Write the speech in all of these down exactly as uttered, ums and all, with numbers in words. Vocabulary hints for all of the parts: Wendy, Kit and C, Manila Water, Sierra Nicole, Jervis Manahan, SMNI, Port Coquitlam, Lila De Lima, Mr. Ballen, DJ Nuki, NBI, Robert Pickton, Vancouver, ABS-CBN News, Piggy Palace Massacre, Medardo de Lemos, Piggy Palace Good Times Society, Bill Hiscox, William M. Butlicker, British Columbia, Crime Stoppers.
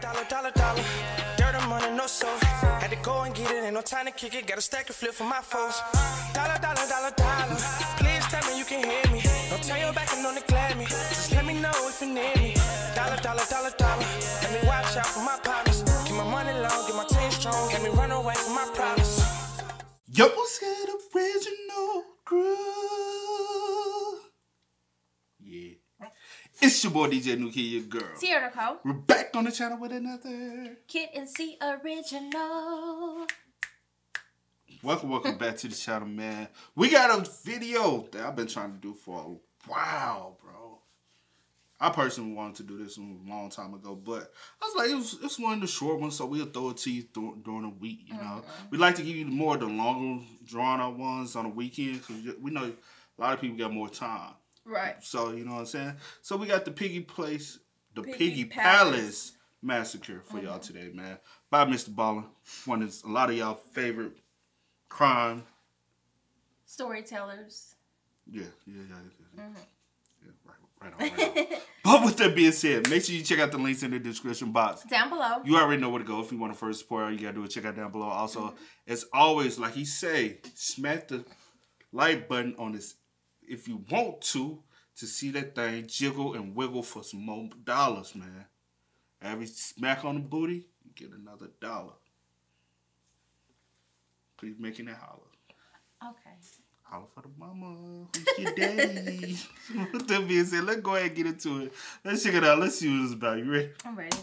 dollar, dollar, dollar. Dirty money, no soul. Had to go and get it, ain't no time to kick it. Got a stack and flip for my foes. Dollar, dollar, dollar, dollar. Please tell me you can hear me. Don't turn your back and don't neglect me. Just let me know if you need me. Dollar, dollar, dollar, dollar. Let me watch out for my partners. Get my money long, get my team strong. Let me run away from my problems. Yo, what's that original crew? Yeah. It's your boy D J Nuki, your girl Sierra Nicole. We're back on the channel with another Kit and C original. Welcome, welcome back to the channel, man. We got a video that I've been trying to do for a while, bro. I personally wanted to do this a long time ago, but I was like, it was, it's one of the short ones, so we'll throw it to you th during the week, you mm-hmm. know. We like to give you more of the longer, drawn-out ones on the weekend, because we know a lot of people got more time. Right. So, you know what I'm saying? So, we got the Piggy Place, the Piggy, Piggy Palace. Palace Massacre for mm-hmm. y'all today, man. By Mister Ballen, one of a lot of y'all favorite crime storytellers. Yeah, yeah, yeah. yeah. Mm-hmm. Yeah, right. Right on, right on. But with that being said, make sure you check out the links in the description box down below. You already know where to go if you want to first support. All you gotta do is check out down below. Also, mm-hmm. as always, like he say, smack the like button on this if you want to to see that thing jiggle and wiggle for some more dollars, man. Every smack on the booty, you get another dollar. Please making it holler. Okay. Holler for the mama. Who's your daddy? With that being said, let's go ahead and get into it. Let's check it out. Let's see what it's about. You ready? I'm ready.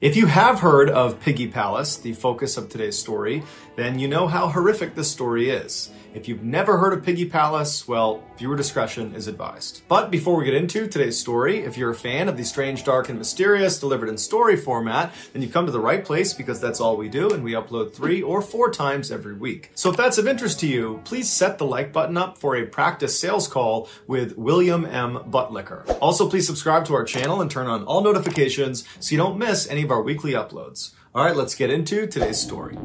If you have heard of Piggy Palace, the focus of today's story, then you know how horrific this story is. If you've never heard of Piggy Palace, well, viewer discretion is advised. But before we get into today's story, if you're a fan of the strange, dark, and mysterious delivered in story format, then you've come to the right place because that's all we do, and we upload three or four times every week. So if that's of interest to you, please set the like button up for a practice sales call with William M. Butlicker. Also, please subscribe to our channel and turn on all notifications so you don't miss any of our weekly uploads. All right, let's get into today's story.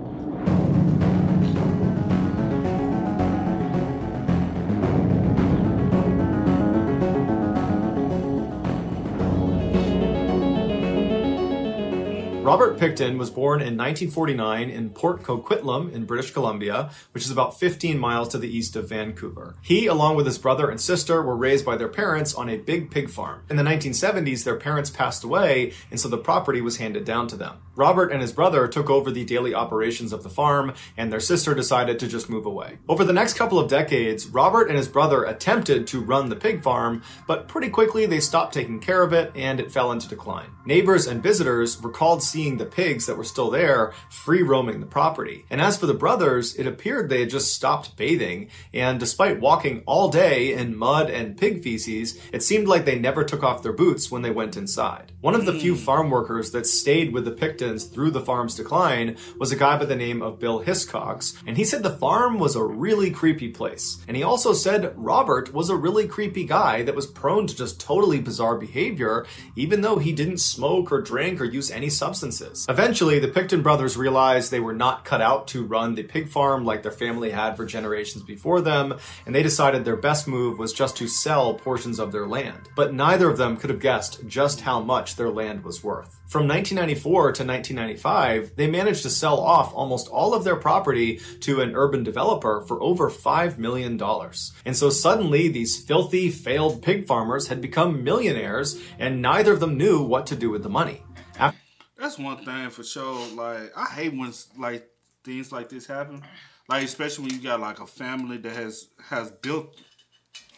Robert Pickton was born in nineteen forty-nine in Port Coquitlam in British Columbia, which is about fifteen miles to the east of Vancouver. He, along with his brother and sister, were raised by their parents on a big pig farm. In the nineteen seventies, their parents passed away, and so the property was handed down to them. Robert and his brother took over the daily operations of the farm, and their sister decided to just move away. Over the next couple of decades, Robert and his brother attempted to run the pig farm, but pretty quickly they stopped taking care of it, and it fell into decline. Neighbors and visitors recalled seeing Seeing the pigs that were still there free roaming the property. And as for the brothers, it appeared they had just stopped bathing, and despite walking all day in mud and pig feces, it seemed like they never took off their boots when they went inside. One of the few farm workers that stayed with the Pictons through the farm's decline was a guy by the name of Bill Hiscox, and he said the farm was a really creepy place. And he also said Robert was a really creepy guy that was prone to just totally bizarre behavior, even though he didn't smoke or drink or use any substance. Eventually, the Picton brothers realized they were not cut out to run the pig farm like their family had for generations before them, and they decided their best move was just to sell portions of their land. But neither of them could have guessed just how much their land was worth. From nineteen ninety-four to nineteen ninety-five, they managed to sell off almost all of their property to an urban developer for over five million dollars. And so suddenly, these filthy, failed pig farmers had become millionaires, and neither of them knew what to do with the money. After That's one thing for sure. Like, I hate when like things like this happen. Like, especially when you got like a family that has has built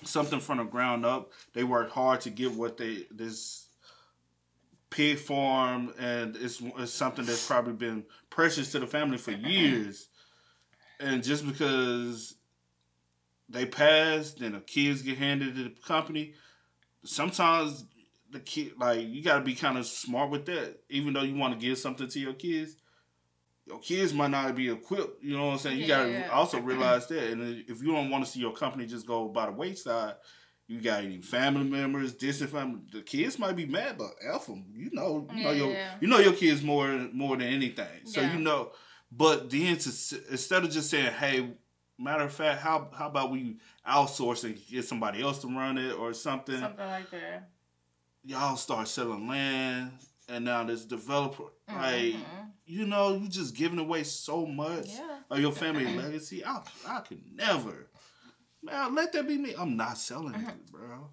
something from the ground up. They worked hard to get what they this pig farm, and it's, it's something that's probably been precious to the family for years. And just because they passed and the kids get handed to the company, sometimes. The kid, like, you gotta be kind of smart with that. Even though you want to give something to your kids, your kids might not be equipped. You know what I'm saying? You yeah, gotta yeah. also realize that. And if you don't want to see your company just go by the wayside, you got any family members, distant family. The kids might be mad, but F them. You know, you yeah, know your, yeah. you know your kids more more than anything. So yeah. you know. But then to, instead of just saying, hey. Matter of fact, how how about we outsource and get somebody else to run it or something? Something like that. Y'all start selling land and now this developer. Mm-hmm. Like, you know, you just giving away so much yeah. of your family legacy. I, I could never. Man, let that be me. I'm not selling mm-hmm. it, bro.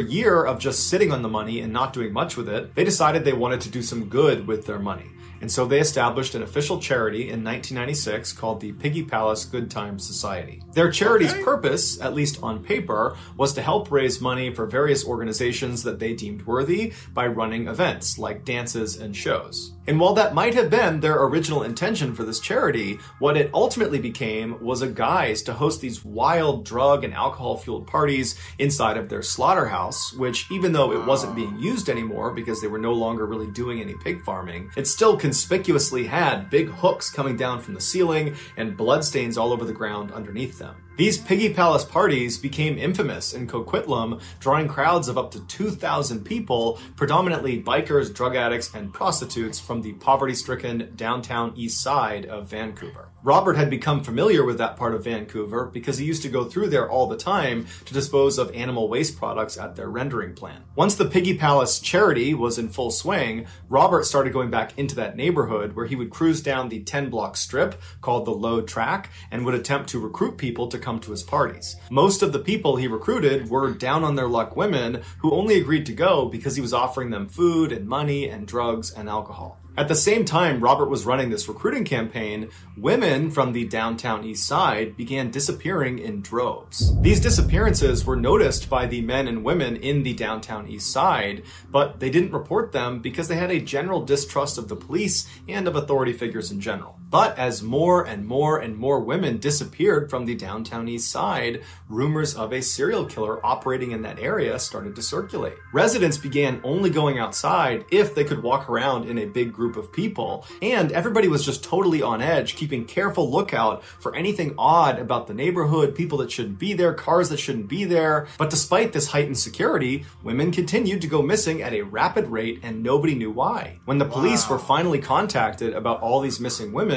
A year of just sitting on the money and not doing much with it, they decided they wanted to do some good with their money. And so they established an official charity in nineteen ninety-six called the Piggy Palace Good Times Society. Their charity's okay. purpose, at least on paper, was to help raise money for various organizations that they deemed worthy by running events like dances and shows. And while that might have been their original intention for this charity, what it ultimately became was a guise to host these wild drug and alcohol-fueled parties inside of their slaughterhouse, which, even though it wasn't being used anymore because they were no longer really doing any pig farming, it still conspicuously had big hooks coming down from the ceiling and bloodstains all over the ground underneath them. These Piggy Palace parties became infamous in Coquitlam, drawing crowds of up to two thousand people, predominantly bikers, drug addicts, and prostitutes from the poverty-stricken downtown east side of Vancouver. Robert had become familiar with that part of Vancouver because he used to go through there all the time to dispose of animal waste products at their rendering plant. Once the Piggy Palace charity was in full swing, Robert started going back into that neighborhood where he would cruise down the ten block strip called the Low Track and would attempt to recruit people to come to his parties. Most of the people he recruited were down on their luck women who only agreed to go because he was offering them food and money and drugs and alcohol. At the same time Robert was running this recruiting campaign, women from the downtown east side began disappearing in droves. These disappearances were noticed by the men and women in the downtown east side, but they didn't report them because they had a general distrust of the police and of authority figures in general. But as more and more and more women disappeared from the downtown east side, rumors of a serial killer operating in that area started to circulate. Residents began only going outside if they could walk around in a big group of people, and everybody was just totally on edge, keeping careful lookout for anything odd about the neighborhood, people that shouldn't be there, cars that shouldn't be there. But despite this heightened security, women continued to go missing at a rapid rate and nobody knew why. When the police wow. were finally contacted about all these missing women,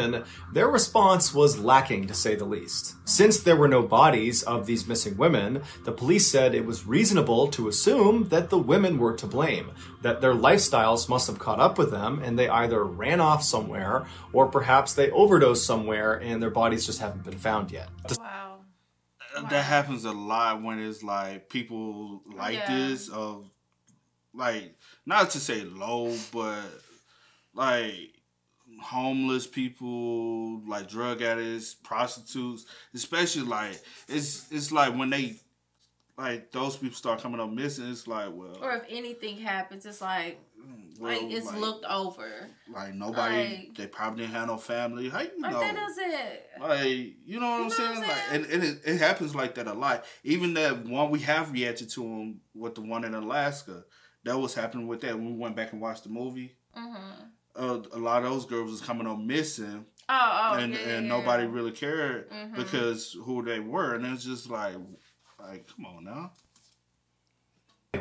their response was lacking to say the least. Since there were no bodies of these missing women, the police said it was reasonable to assume that the women were to blame, that their lifestyles must have caught up with them and they either ran off somewhere or perhaps they overdosed somewhere and their bodies just haven't been found yet. Wow. That wow. happens a lot when it's like people like yeah. this of like, not to say low, but like homeless people, like drug addicts, prostitutes, especially like it's it's like when they like those people start coming up missing, it's like, well, or if anything happens, it's like well, like it's like, looked over. Like nobody, like, they probably didn't have no family. How you know? Like that doesn't. Like you know what, you I'm, know saying? what I'm saying? Like, and, and it, it happens like that a lot. Even that one we have reacted to him with the one in Alaska, that was happening with that. When we went back and watched the movie, mm-hmm. uh, a lot of those girls was coming up missing. Oh, oh and yeah, and yeah. nobody really cared mm-hmm. because who they were, and it's just like. Like, come on now.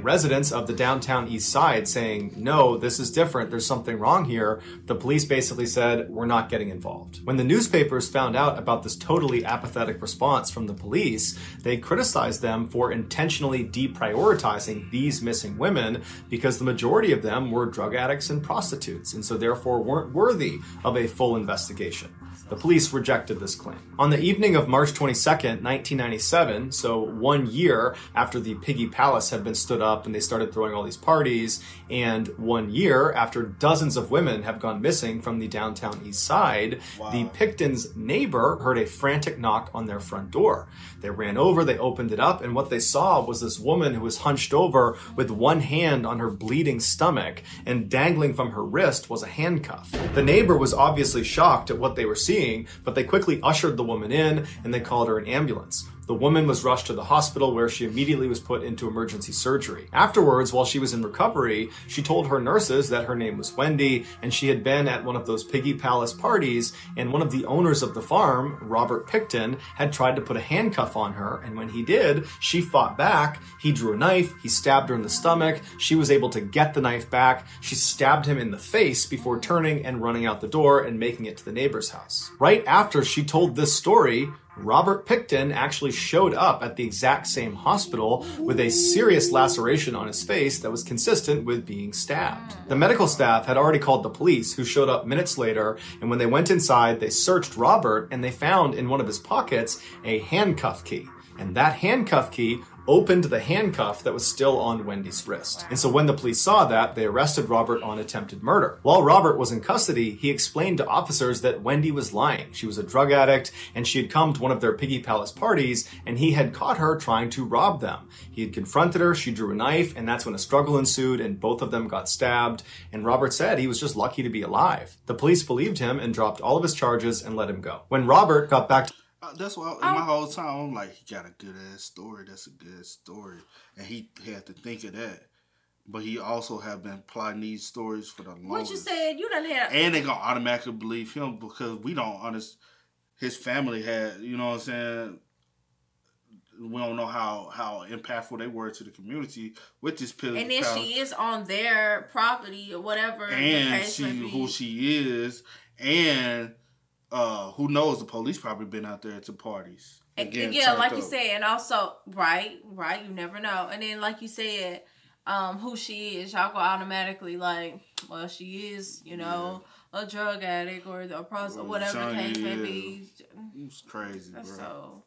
Residents of the downtown east side saying, no, this is different, there's something wrong here. The police basically said, we're not getting involved. When the newspapers found out about this totally apathetic response from the police, they criticized them for intentionally deprioritizing these missing women because the majority of them were drug addicts and prostitutes, and so therefore weren't worthy of a full investigation. The police rejected this claim. On the evening of March twenty-second, nineteen ninety-seven, so one year after the Piggy Palace had been stood up and they started throwing all these parties, and one year after dozens of women have gone missing from the downtown east side, wow. the Pickton's neighbor heard a frantic knock on their front door. They ran over, they opened it up, and what they saw was this woman who was hunched over with one hand on her bleeding stomach, and dangling from her wrist was a handcuff. The neighbor was obviously shocked at what they were seeing, but they quickly ushered the woman in and they called her an ambulance. The woman was rushed to the hospital where she immediately was put into emergency surgery. Afterwards, while she was in recovery, she told her nurses that her name was Wendy and she had been at one of those Piggy Palace parties, and one of the owners of the farm, Robert Pickton, had tried to put a handcuff on her, and when he did, she fought back. He drew a knife, he stabbed her in the stomach, she was able to get the knife back, she stabbed him in the face before turning and running out the door and making it to the neighbor's house. Right after she told this story, Robert Pickton actually showed up at the exact same hospital with a serious laceration on his face that was consistent with being stabbed. The medical staff had already called the police, who showed up minutes later, and when they went inside, they searched Robert and they found in one of his pockets a handcuff key. And that handcuff key opened the handcuff that was still on Wendy's wrist. And so when the police saw that, they arrested Robert on attempted murder. While Robert was in custody, he explained to officers that Wendy was lying. She was a drug addict, and she had come to one of their Piggy Palace parties, and he had caught her trying to rob them. He had confronted her, she drew a knife, and that's when a struggle ensued, and both of them got stabbed, and Robert said he was just lucky to be alive. The police believed him and dropped all of his charges and let him go. When Robert got back to Uh, that's why I, my whole time I'm like, he got a good ass story. That's a good story, and he had to think of that. But he also have been plotting these stories for the longest. What you said, you done had, and they gonna automatically believe him because we don't understand. His family had, you know what I'm saying. We don't know how how impactful they were to the community with this pill. And then college. She is on their property or whatever, and she who she is, and. Uh, who knows? The police probably been out there to parties. And and yeah, like up. you said, and also right, right. You never know. And then, like you said, um, who she is, y'all go automatically like, well, she is, you know, yeah. a drug addict or a prostitute, well, whatever the case may be. It's crazy, bro. So.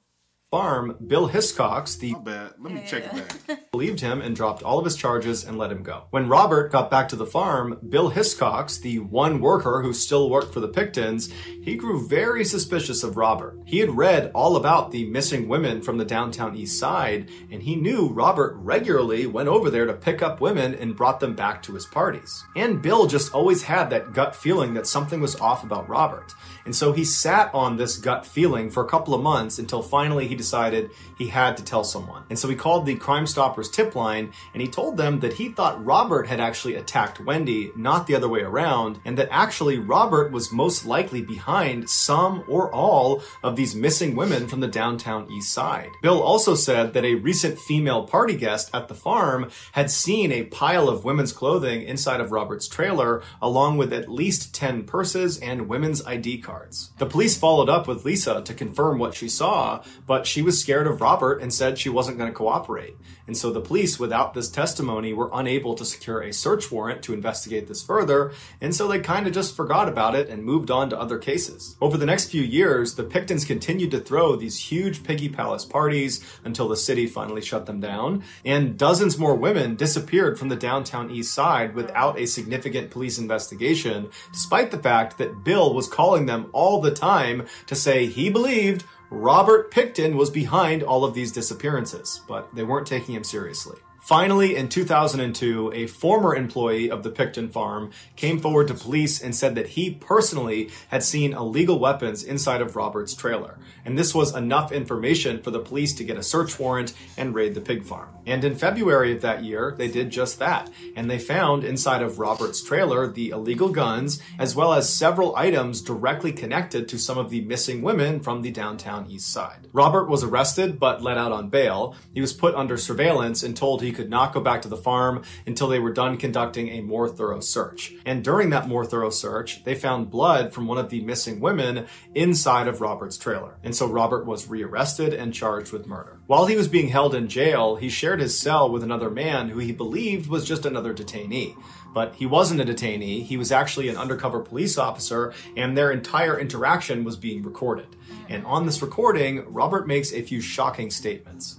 Farm, Bill Hiscox, the My bad. Let me yeah. check it back. believed him and dropped all of his charges and let him go. When Robert got back to the farm, Bill Hiscox, the one worker who still worked for the Pictons, he grew very suspicious of Robert. He had read all about the missing women from the downtown east side, and he knew Robert regularly went over there to pick up women and brought them back to his parties. And Bill just always had that gut feeling that something was off about Robert. And so he sat on this gut feeling for a couple of months until finally he decided he had to tell someone. And so he called the Crime Stoppers tip line, and he told them that he thought Robert had actually attacked Wendy, not the other way around, and that actually Robert was most likely behind some or all of these missing women from the downtown east side. Bill also said that a recent female party guest at the farm had seen a pile of women's clothing inside of Robert's trailer, along with at least ten purses and women's I D cards. The police followed up with Lisa to confirm what she saw, but she was scared of Robert and said she wasn't going to cooperate. And so the police, without this testimony, were unable to secure a search warrant to investigate this further, and so they kind of just forgot about it and moved on to other cases. Over the next few years, the Pictons continued to throw these huge Piggy Palace parties until the city finally shut them down, and dozens more women disappeared from the downtown east side without a significant police investigation, despite the fact that Bill was calling them all the time to say he believed Robert Pickton was behind all of these disappearances, but they weren't taking him seriously. Finally, in two thousand two, a former employee of the Pickton farm came forward to police and said that he personally had seen illegal weapons inside of Robert's trailer. And this was enough information for the police to get a search warrant and raid the pig farm. And in February of that year, they did just that. And they found inside of Robert's trailer the illegal guns, as well as several items directly connected to some of the missing women from the downtown east side. Robert was arrested, but let out on bail. He was put under surveillance and told he He could not go back to the farm until they were done conducting a more thorough search. And during that more thorough search, they found blood from one of the missing women inside of Robert's trailer. And so Robert was rearrested and charged with murder. While he was being held in jail, he shared his cell with another man who he believed was just another detainee. But he wasn't a detainee, he was actually an undercover police officer, and their entire interaction was being recorded. And on this recording, Robert makes a few shocking statements.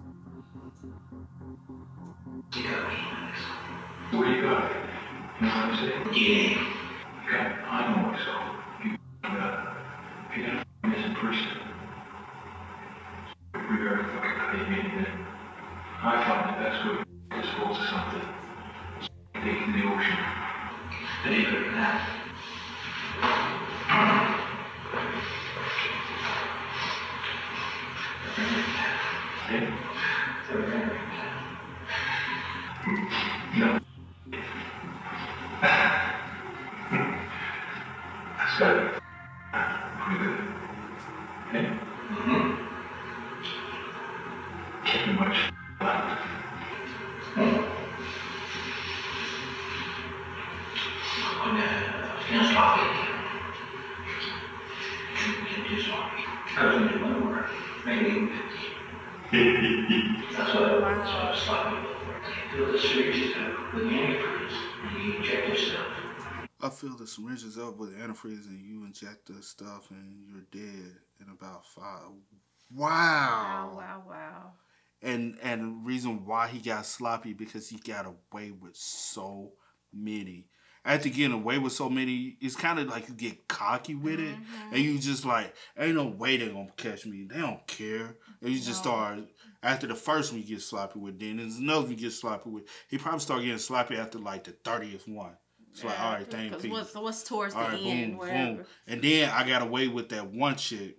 Yeah. Where you got it? You know what I'm saying? Yeah. Okay, I know what's called. You uh, you got a missing person. We gotta fucking cut him in there. I find that that's where it's supposed to something. Take in the ocean. They look at that. Yeah. No. I said, okay? Too much left. On the next topic, you can do something. I don't do my work. maybe fifty. That's what I wanted, so I was sloppy. I filled the syringes up with antifreeze and you inject yourself. I filled the syringes up with antifreeze and you inject the stuff and you're dead in about five. Wow. Wow, wow, wow. And and reason why he got sloppy because he got away with so many. After getting away with so many, it's kind of like you get cocky with it, mm-hmm. and you just like, ain't no way they're gonna catch me. They don't care. And you just no. start after the first one you get sloppy with, then there's another one you get sloppy with. He probably started getting sloppy after like the thirtieth one. It's yeah. like, all right, thank you. What's, what's towards all the right, end? Boom, wherever. Boom. And then I got away with that one shit.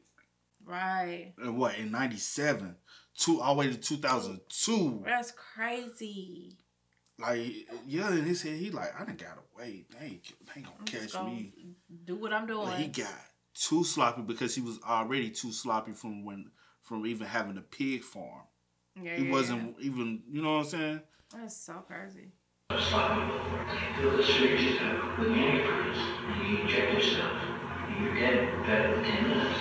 Right. And what in ninety-seven? Two all the way to two thousand two. That's crazy. Like yeah, in his head he like I done got away. They ain't, they ain't gonna I'm catch gonna me. Do what I'm doing. Like, he got too sloppy because he was already too sloppy from when from even having a pig farm. Yeah, he yeah, wasn't yeah. even you know what I'm saying. That's so crazy. Sloppy. Fill the syringes up with antifreeze and you inject yourself. And you're dead better than ten minutes.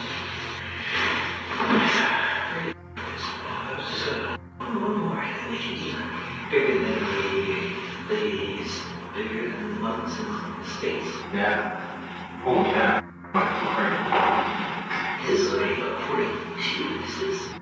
Bigger than the, these, bigger than the lungs in the States. Yeah. Oh, yeah. This is already about forty-two.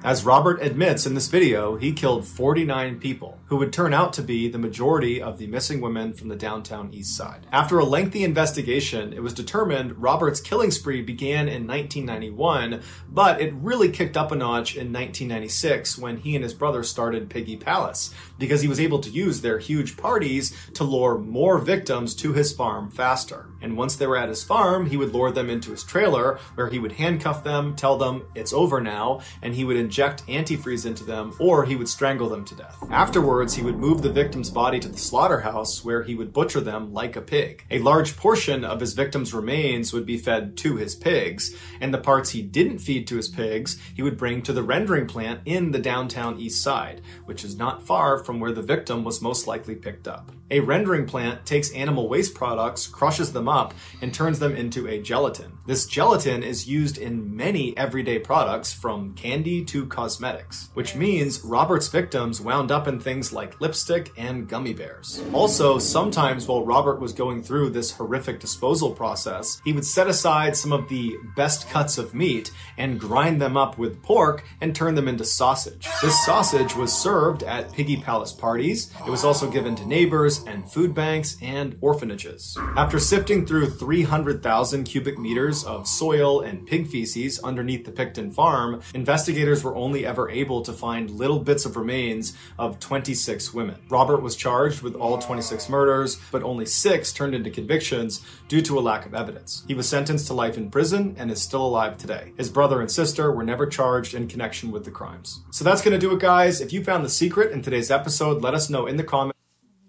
As Robert admits in this video, he killed forty-nine people, who would turn out to be the majority of the missing women from the downtown east side. After a lengthy investigation, it was determined Robert's killing spree began in nineteen ninety-one, but it really kicked up a notch in nineteen ninety-six when he and his brother started Piggy Palace, because he was able to use their huge parties to lure more victims to his farm faster. And once they were at his farm, he would lure them into his trailer, where he would handcuff them, tell them it's over now, and he would inject antifreeze into them, or he would strangle them to death. Afterwards, he would move the victim's body to the slaughterhouse where he would butcher them like a pig. A large portion of his victims' remains would be fed to his pigs, and the parts he didn't feed to his pigs, he would bring to the rendering plant in the downtown east side, which is not far from where the victim was most likely picked up. A rendering plant takes animal waste products, crushes them up, and turns them into a gelatin. This gelatin is used in many everyday products, from candy to cosmetics, which means Robert's victims wound up in things like lipstick and gummy bears. Also, sometimes while Robert was going through this horrific disposal process, he would set aside some of the best cuts of meat and grind them up with pork and turn them into sausage. This sausage was served at Piggy Palace parties. It was also given to neighbors and food banks and orphanages. After sifting through three hundred thousand cubic meters of soil and pig feces underneath the Pickton farm, investigators were only ever able to find little bits of remains of twenty-six women. Robert was charged with all twenty-six murders, but only six turned into convictions due to a lack of evidence. He was sentenced to life in prison and is still alive today. His brother and sister were never charged in connection with the crimes. So that's gonna do it, guys. If you found the secret in today's episode, let us know in the comments.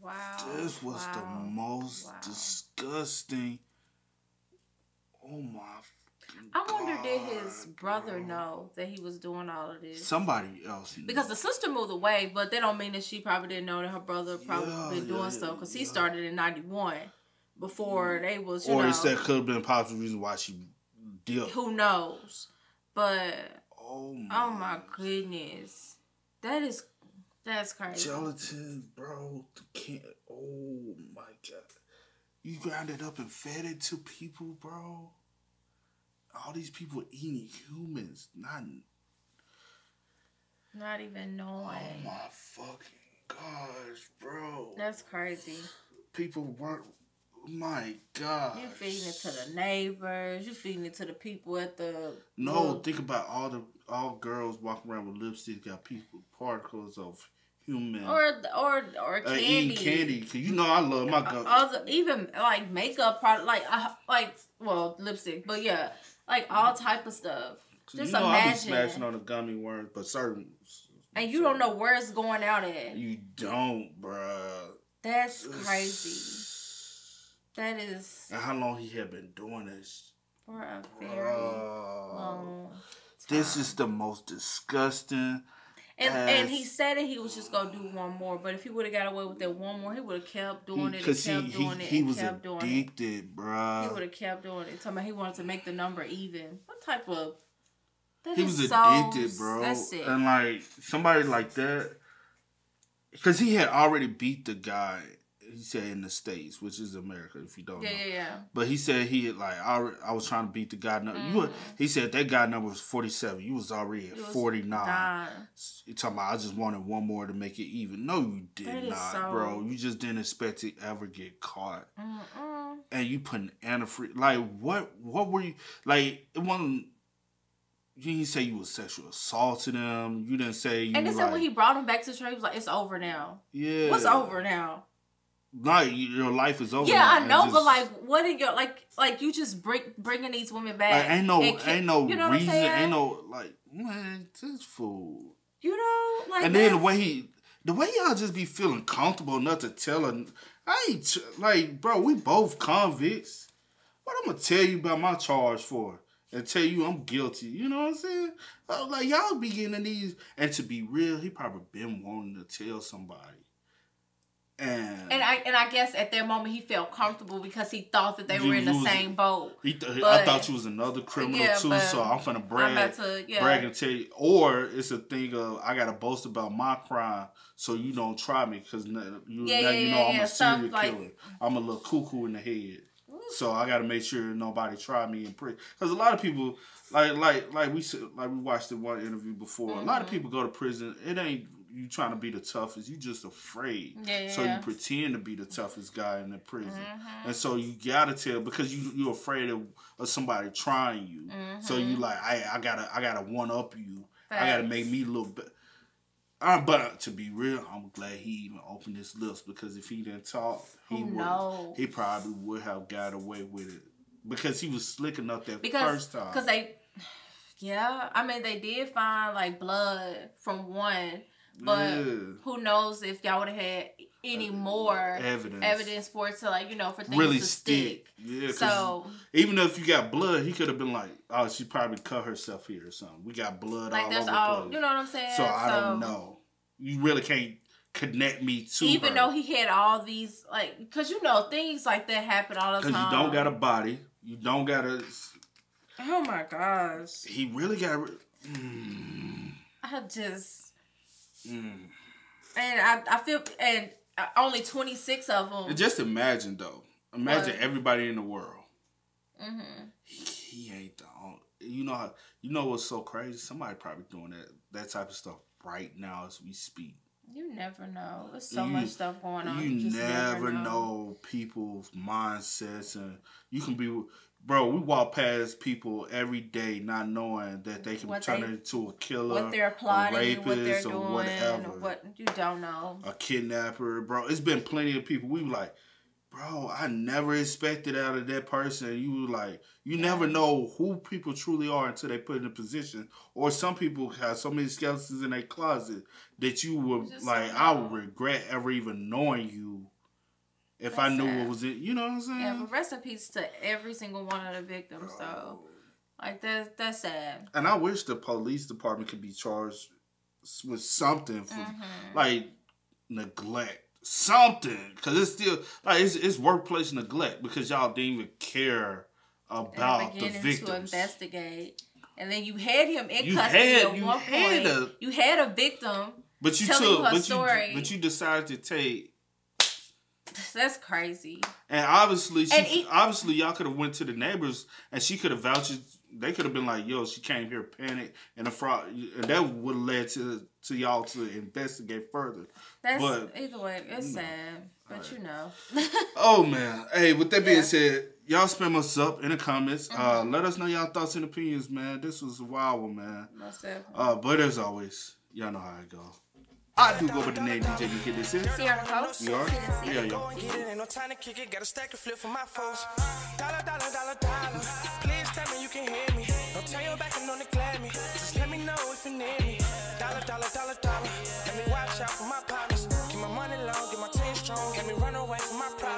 Wow. This was wow. the most wow. disgusting. Oh my I wonder, God, did his brother bro. know that he was doing all of this? Somebody else knew. Because the sister moved away, but that don't mean that she probably didn't know that her brother probably yeah, been yeah, doing yeah, stuff. Because yeah. he started in ninety-one before yeah. they was, you or know. Or he said could have been a possible reason why she did. Who knows? But, oh my, oh my goodness. That is, that's crazy. Gelatin, bro. Can't, oh my God. You ground it up and fed it to people, bro. All these people eating humans, not not even knowing. Oh my fucking gosh, bro! That's crazy. People weren't. My God. You feeding it to the neighbors. You feeding it to the people at the. No, look. Think about all the all girls walking around with lipstick. Got people particles of human or or or candy. Uh, eating candy, cause you know I love my uh, other, even like makeup product, like uh, like well lipstick, but yeah. Like all type of stuff. Just you know imagine. I be smashing on the gummy worms, but certain. And you certain. don't know where it's going out at. You don't, bruh. That's crazy. That is. And how long he had been doing this? For a very bruh. long time. This is the most disgusting. And ass. and he said that he was just gonna do one more, but if he would have got away with that one more, he would have kept doing it and kept he, doing he, it. He and was kept addicted, doing it. bruh. He would have kept doing it. Talking about he wanted to make the number even. What type of That he was addicted, so bro. That's sick. And like somebody like that, because he had already beat the guy. He said in the States, which is America, if you don't yeah, know. Yeah, yeah. But he said he had like I, I was trying to beat the guy number. Mm. You were, he said that guy number was forty-seven. You was already at forty-nine. You talking about I just wanted one more to make it even. No, you did not, so... bro. You just didn't expect to ever get caught. Mm-mm. And you put an antifreeze. Like what? What were you like? It wasn't. You didn't say you was sexual assaulting him. You didn't say. You and it's like when he brought him back to the train, he was like, "It's over now." Yeah. What's over now? Like your life is over. Yeah, I know, just, but like, what in your like, like you just bring bringing these women back? Like, ain't no, can, ain't no you know reason, ain't no like, man, this fool. You know, like, and then the way he, the way y'all just be feeling comfortable enough to tell her, I ain't like, bro, we both convicts. What I'm gonna tell you about my charge for, and tell you I'm guilty. You know what I'm saying? Like y'all be getting these, and to be real, he probably been wanting to tell somebody. And, and I and I guess at that moment he felt comfortable because he thought that they were in the was, same boat. He th but, I thought you was another criminal yeah, too, so I'm finna brag, I'm to, yeah. brag and tell you. Or it's a thing of I gotta boast about my crime so you don't try me because now, you, yeah, now yeah, you know yeah, I'm yeah. a serial like, killer. I'm a little cuckoo in the head, so I gotta make sure nobody try me in prison. Because a lot of people, like like like we like we watched the one interview before. Mm-hmm. A lot of people go to prison. It ain't. You trying to be the toughest. You just afraid. Yeah, yeah. So you pretend to be the toughest guy in the prison. Mm-hmm. And so you gotta tell because you you're afraid of, of somebody trying you. Mm-hmm. So you like I I gotta I gotta one up you. Thanks. I gotta make me a little bit. Uh, but to be real, I'm glad he even opened his lips because if he didn't talk, he would he probably would have got away with it because he was slick enough that because, first time. Because they, yeah, I mean they did find like blood from one. But yeah. Who knows if y'all would have had any more evidence. evidence for it to like you know for things really to stick. stick. Yeah. So even if you got blood, he could have been like, oh, she probably cut herself here or something. We got blood like all that's over all, you know what I'm saying? So I so, don't know. You really can't connect me to even her. Though he had all these like because you know things like that happen all the time. Because you don't got a body, you don't got a. Oh my gosh. He really got. Mm. I just. Mm. And I, I feel and only twenty-six of them. And just imagine though, imagine what? Everybody in the world. Mm-hmm. he, he ain't the only. You know how you know what's so crazy? Somebody probably doing that that type of stuff right now as we speak. You never know. There's so you, much stuff going on. You, you just never, never know. know people's mindsets, and you can be. Bro, we walk past people every day not knowing that they can what turn they, into a killer, what they're plotting, a rapist, what they're doing, or whatever. What you don't know. A kidnapper, bro. It's been plenty of people. We were like, bro, I never expected out of that person. You were like, you yeah. never know who people truly are until they put in a position. Or some people have so many skeletons in their closet that you would, just like, I would regret ever even knowing you. If That's I knew sad. What was it, you know what I'm saying? Yeah, but rest in peace to every single one of the victims, so oh. like that that's sad. And I wish the police department could be charged with something for mm-hmm. like neglect. Something. Cause it's still like it's it's workplace neglect because y'all didn't even care about the victims. To investigate. And then you had him in you custody had, at you one had point. A, you had a victim but you telling took, her but story. You, but you decided to take That's crazy. And obviously, she, and he, obviously, y'all could have went to the neighbors, and she could have vouched. They could have been like, "Yo, she came here panicked, and a fraud," and that would have led to to y'all to investigate further. That's but, either way, it's you know, sad, but right. you know. Oh man, hey. With that being yeah. said, y'all spam us up in the comments. Mm-hmm. Uh, let us know y'all thoughts and opinions, man. This was a wild one, man. That's it. Uh, but as always, y'all know how it goes. I do go by the name D J Nuki. This is Sierra Nicole. You are? Yeah, y'all. Ain't no time to kick it. Got a stack of flip for my folks. Dollar, dollar, dollar, dollar. Please tell me you can hear me. Don't turn your back and don't declare me. Just let me know if you need me. Dollar, dollar, dollar, dollar. Let me watch out for my partners. Get my money long, get my team strong. Let me run away from my pride.